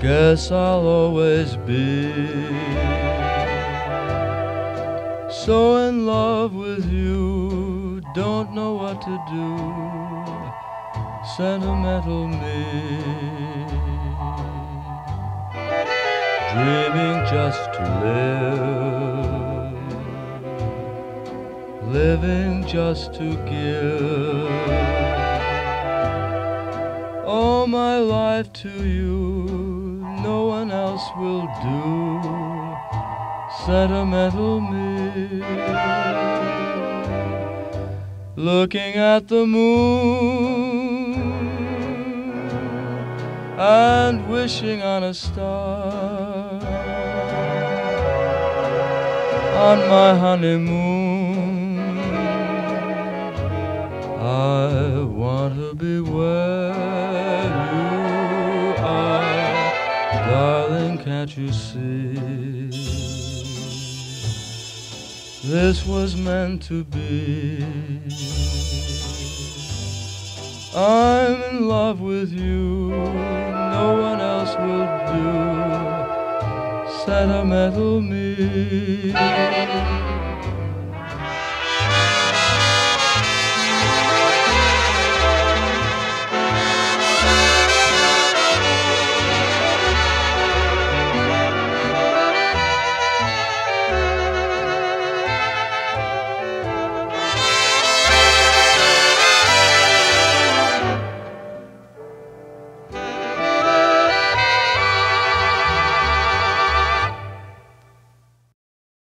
guess I'll always be so in love with you, don't know what to do, sentimental me, dreaming just to live, living just to give. All my life to you, no one else will do, sentimental me. Looking at the moon and wishing on a star, on my honeymoon I want to be where you are, darling, can't you see? This was meant to be. I'm in love with you, no one else will do, sentimental me.